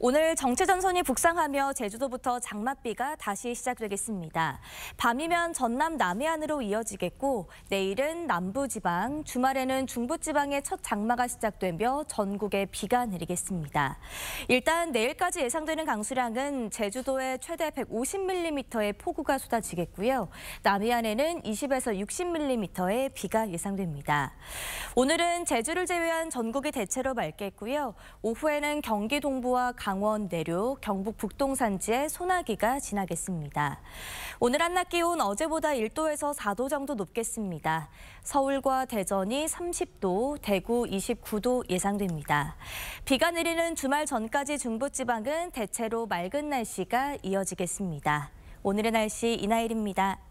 오늘 정체전선이 북상하며 제주도부터 장맛비가 다시 시작되겠습니다. 밤이면 전남 남해안으로 이어지겠고 내일은 남부지방, 주말에는 중부지방에 첫 장마가 시작되며 전국에 비가 내리겠습니다. 일단 내일까지 예상되는 강수량은 제주도에 최대 150mm의 폭우가 쏟아지겠고요. 남해안에는 20에서 60mm의 비가 예상됩니다. 오늘은 제주를 제외한 전국이 대체로 맑겠고요. 오후에는 경기 동부와 강원 내륙, 경북 북동 산지에 소나기가 지나겠습니다. 오늘 한낮 기온 어제보다 1도에서 4도 정도 높겠습니다. 서울과 대전이 30도, 대구 29도 예상됩니다. 비가 내리는 주말 전까지 중부지방은 대체로 맑은 날씨가 이어지겠습니다. 오늘의 날씨 이나일입니다.